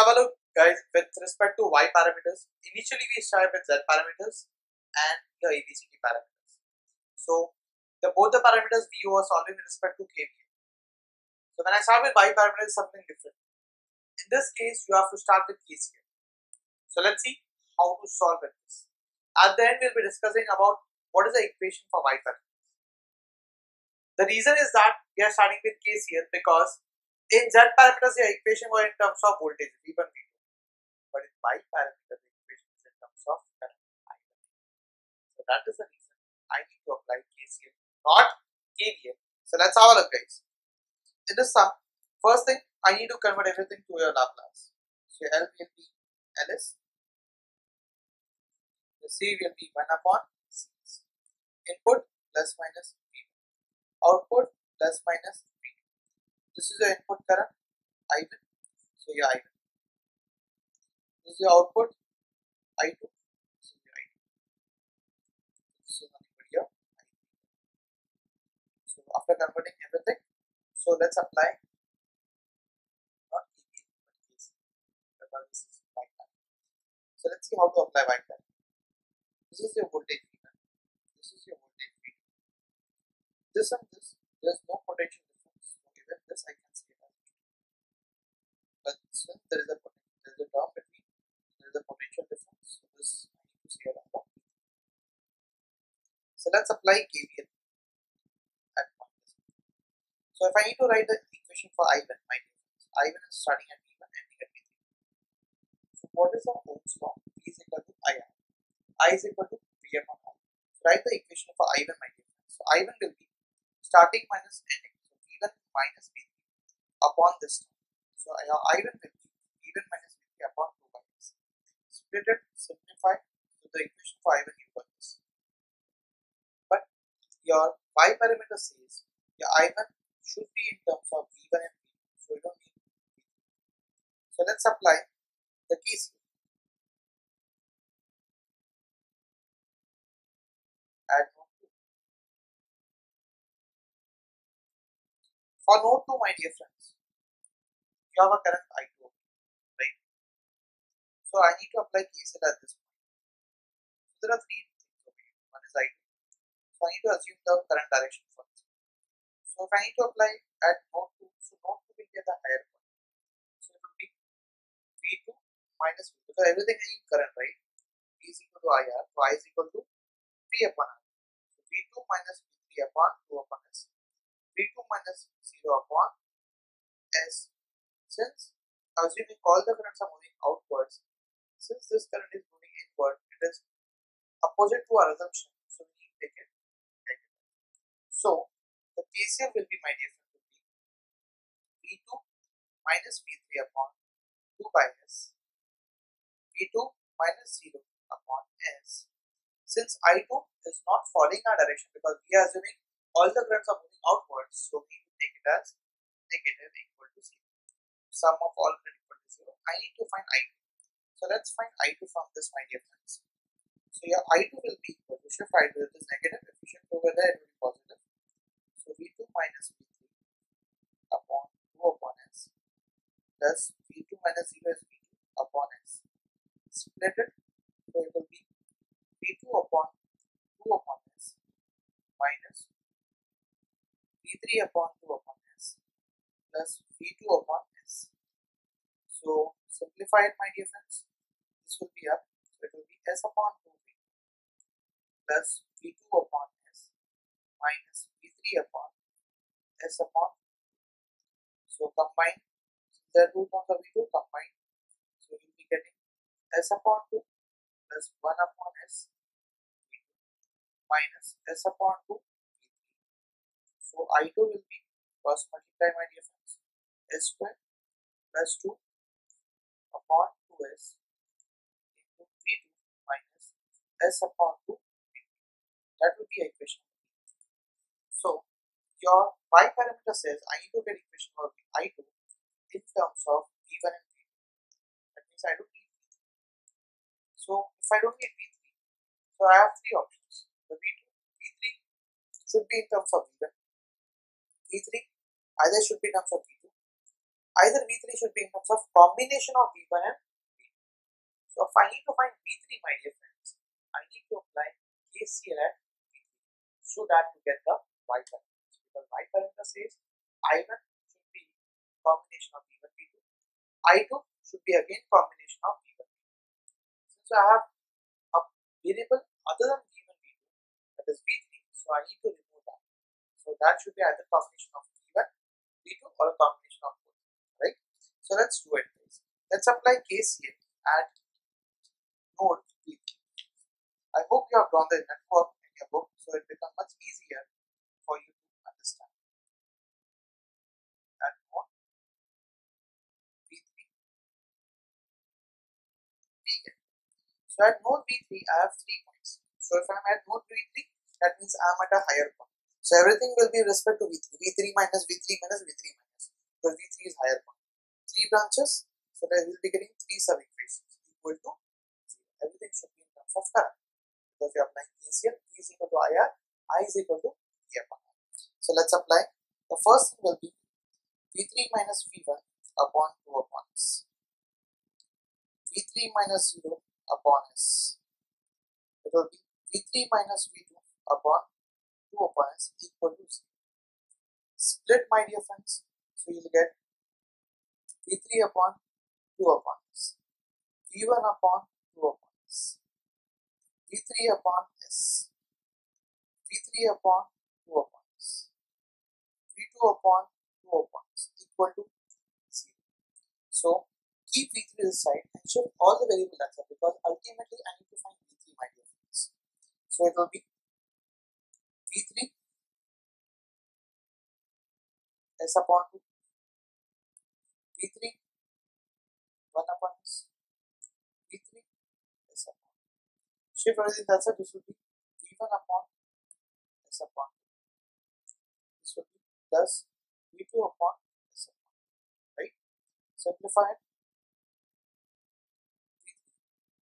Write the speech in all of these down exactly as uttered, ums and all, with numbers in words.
have a look, guys, with respect to y parameters. Initially we started with z parameters and the A B C D parameters. So the both the parameters we were solving with respect to K V M. So when I start with y parameters, something different. In this case, you have to start with K C M. So let's see how to solve it. At the end, we'll be discussing about what is the equation for y parameters. The reason is that we are starting with K C M because in z parameters your equation were in terms of voltage V one, V two, but in y parameters the equation is in terms of current I. So that is the reason I need to apply K C M, not K V M. So let's have a look, guys. In the sum, first thing I need to convert everything to your Laplace. So L will be Ls. The C will be one upon C. Input plus minus V. Output plus minus V. This is your input current I one. So your I one. This is your output I two. This is your I two. This is nothing but your I two. So after converting everything, so let's apply. So let's see how to apply y current. This is your voltage V one. This is your voltage V two. This and this, there is no potential difference. Okay, with this I can see it. But since there is a potential, there is a term between, there is a potential difference. So this I need to see it out. So let's apply K V M at one. So if I need to write the equation for I one, my difference, I one is starting at V one and ending at V two. What is the Ohm's law? V is equal to I R. I is equal to V M on R. So write the equation for I one, my dear. So I one will be starting minus ending. So V one minus V three upon this term. So I one will be V one minus V three upon two by this. Split it, simplify. So the equation for I one you got this. But your y parameter says your I one should be in terms of V one and V two. So you don't need V three. So let's apply the K C M at node two. For node two, my dear friends, you have a current I two, right? So I need to apply K C M at this point. So there are three things over here. One is I two. So I need to assume the current direction first. So if I need to apply at node two, so node two will be at the higher point. So it will be V two minus V two, because everything is in current, right? V is equal to I R, so I is equal to three upon R. So V two minus V three upon two upon S. V two minus zero upon S. Since, assuming all the currents are moving outwards, since this current is moving inward, it is opposite to our assumption, so we need to take it negative. So, the K C M will be, my dear friend, will be V two minus V three upon two by S. V two minus zero upon S. Since I two is not following our direction because we are assuming all the currents are moving outwards, so we need to take it as negative equal to zero. Sum of all current equal to zero. I need to find I two. So let's find I two from this, my dear friends. So your I two will be equal to, shift I two, it is negative, if you shift over there it will be positive. So V two minus V three upon two upon S plus V two minus zero is V two upon S. Split it, so it will be V two upon two upon S minus V three upon two upon S plus V two upon S. So simplify it, my dear friends. This will be up, so it will be S upon two V two plus V two upon S minus V three upon S upon two. So combine, the root of the V two combined, so you will be getting S upon two plus one upon S V two minus S upon two V three. So I two will be cross multiply, my dear friends, S square plus two upon two S into V two minus S upon two V three. That will be equation. So your y parameter says I need to get equation for I two in terms of V one and V two. That means I don't need. So if I don't need V three, so I have three options. The V two, V three should be in terms of V one. V three either should be in terms of V two. either V three should be in terms of combination of V one and V two. So if I need to find V three, my dear friends, I need to apply K C L at V three so that to get the Y parameter. Because Y parameter says I one should be combination of V one, V two. I two should be again combination of V one, V two. Since I have a variable other than V one, V two, that is V three, so I need to remove that. So that should be either combination of V one, V two or a combination of both, right? So let's do it. Let's apply K C L at node V three. I hope you have drawn the network in your book, so it becomes much easier for you to understand. At node V three, V three. So at node V three, I have three points. So if I am at node V three, that means I am at a higher point. So everything will be with respect to V three. V three minus, V three minus, V three minus. Because V three is higher point. Three branches, so that we will be getting three sub-equations equal to zero. Everything should be in terms of current. Because we are applying K C L, V is equal to I R, I is equal to V upon I. So let's apply. The first thing will be V three minus V one upon two upon S. V three minus zero upon S. It will be V three minus V two upon two upon S equal to zero. Split, my dear friends. So you will get V three upon two upon S. V one upon two upon S. V three upon S, V three upon two upon S, V two upon two upon S equal to zero. So keep V three aside and shift all the variable data because ultimately I need to find V three, my dear friends. So it will be V three S upon two, V three one upon S, V three S upon two. Shift everything that's it, this will be V one upon S upon two. This will be plus V two upon S upon two. Right? Simplify it.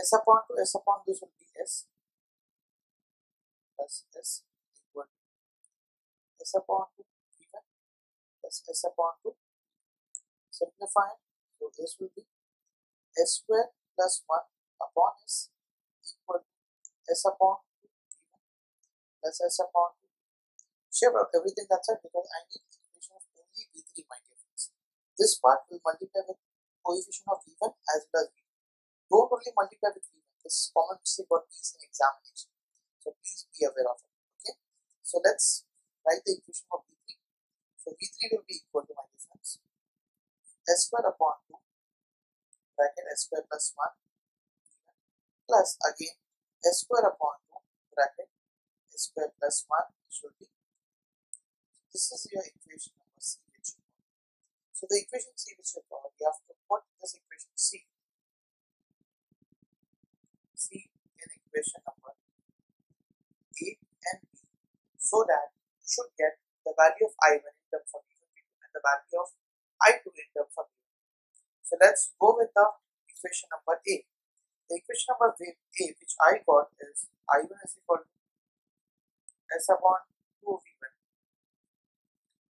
S upon two, S upon this will be S plus S equal to S upon two V one plus S upon two. Simplify it. So this will be S square plus one upon S equal to S upon two plus S upon two. Shift everything that's it because I need the equation of only V three, my dear friends. This part will multiply with coefficient of V one as well as V two. Don't only multiply with V one. This is common mistake what we see in examination. So please be aware of it. Okay. So let's write the equation of V three. So V three will be equal to, my dear friends, S square upon two bracket S square plus one plus again S square upon two bracket S square plus one should be. This is your equation number C which you got. So the equation C which you got, you have to put this equation C C in equation number A and B so that you should get the value of I one in terms of V two and the value of I two in terms of V one. So let's go with the equation number A. The equation number A, which I got, is I one is equal to S upon two V one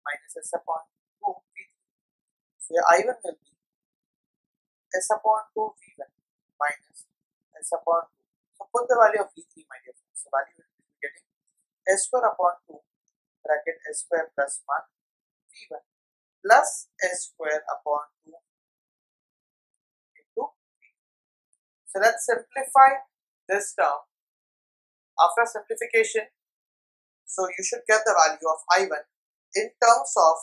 minus S upon two V two. So your I one will be S upon two V one minus S upon two. So put the value of V three, my dear friends. So value will be getting S square upon two bracket S square plus one V one plus S square upon two. So let's simplify this term. After simplification, so you should get the value of I one in terms of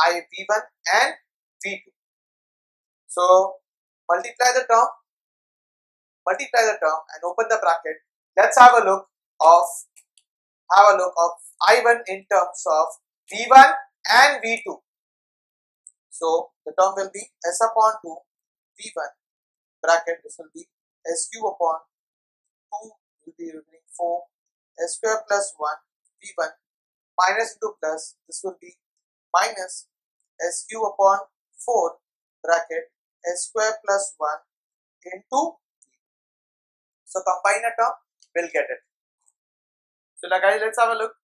I V one and V two. So multiply the term, multiply the term and open the bracket. Let's have a look of have a look of I one in terms of V one and V two. So the term will be S upon two V one. Bracket, this will be S cube upon two will be remaining four S square plus one V one minus into plus, this will be minus S cube upon four bracket S square plus one into. So combine a term, we'll get it. So like guys, let's have a look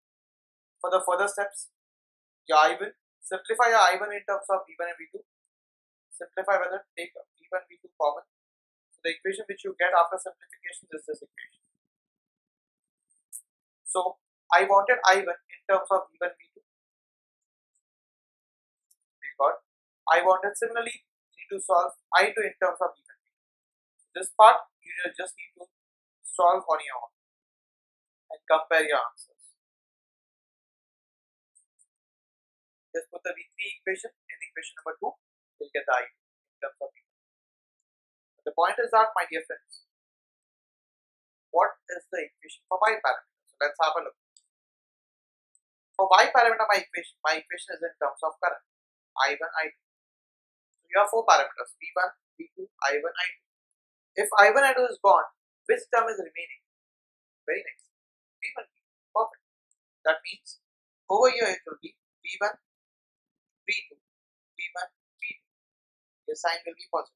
for the further steps. Your I one, simplify your I one in terms of V one and V two. Simplify whether to take v one, v two common. So the equation which you get after simplification is this equation. So I wanted I one in terms of v one, v two. We got. I wanted similarly need to solve I two in terms of v one, v two. This part you just need to solve on your own and compare your answers. Just put the v three equation in equation number two, you'll get the I in terms of v one. But the point is that, my dear friends, what is the equation for y parameter? So let's have a look. For y parameter, my equation, my equation is in terms of current, I one, I two. So you have four parameters, v one, v two, I one, I two. If I one, I two is gone, which term is remaining? Very nice. v one, v two. Perfect. That means over here it will be v one, v two, v one, v two. Your sign will be positive.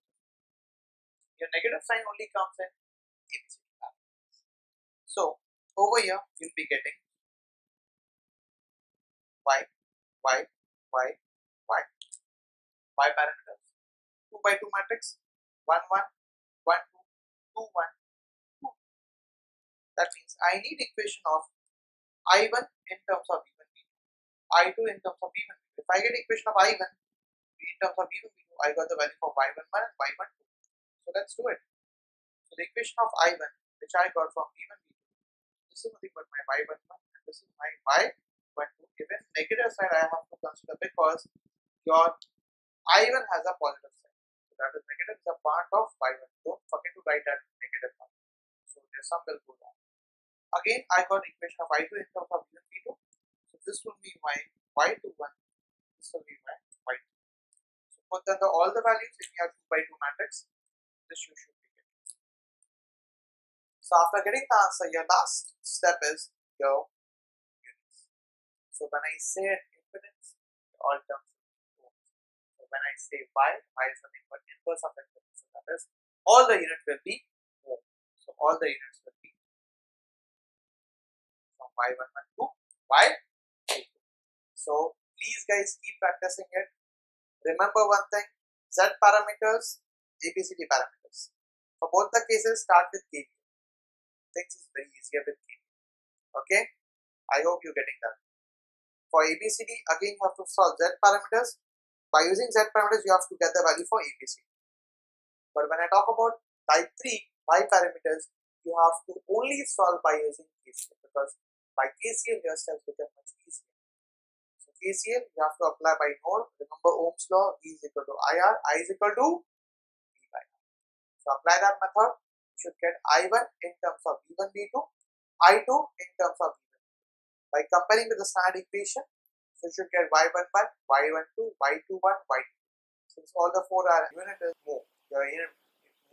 Your negative sign only comes in abc. So over here you will be getting y, y, y, y. Y parameters. two by two matrix. one, one, one, two, two, one, two. That means I need equation of I one in terms of v one, v two, I two in terms of v one, v two. If I get equation of I one in terms of v one, v two, I got the value for y one one and y one two. So let's do it. So the equation of I one, which I got from v one, v two, this is nothing but my y one one and this is my y one two. Given negative side, I have to consider because your I one has a positive side. So that is negative is a part of y one. Don't forget to write that negative part. So their sum will go down. Again, I got equation of I two in terms of v one, v two. So this will be my y two one. This will be my y two. So put down the, all the values in your two by two matrix. This you should be getting. So after getting the answer, your last step is your units. So when I say impedance, all terms will go. So when I say y, y is nothing but inverse of impedance. So that is all the units will be four. So all the units will be from y one one two y two. So please guys, keep practicing it. Remember one thing, Z parameters, A B C D parameters. For both the cases, start with K P. Things is very easier with K P. Okay? I hope you're getting that. For A B C D, again you have to solve Z parameters. By using Z parameters, you have to get the value for A B C D. But when I talk about type three, Y parameters, you have to only solve by using K C L, because by K C L, your steps become much easier. So K C L, you have to apply by node. Remember Ohm's law, E is equal to I R, I is equal to So apply that method, you should get I one in terms of v one, v two, I two in terms of v one. By comparing with the standard equation, so you should get y one one, y one two, y two one, y two. Since all the four are unit is more, your unit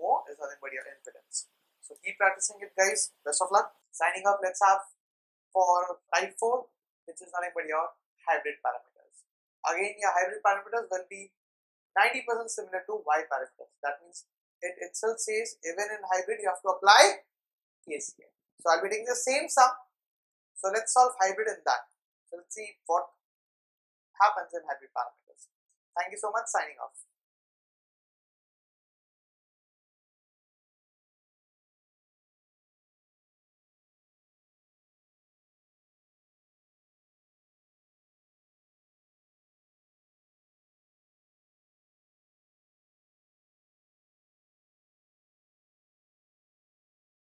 more is nothing but your impedance. So keep practicing it, guys. Best of luck. Signing up, let's have for type four, which is nothing but your hybrid parameters. Again, your hybrid parameters will be ninety percent similar to y parameters. That means it itself says even in hybrid you have to apply K C L. So I'll be taking the same sum. So let's solve hybrid in that. So let's see what happens in hybrid parameters. Thank you so much. Signing off.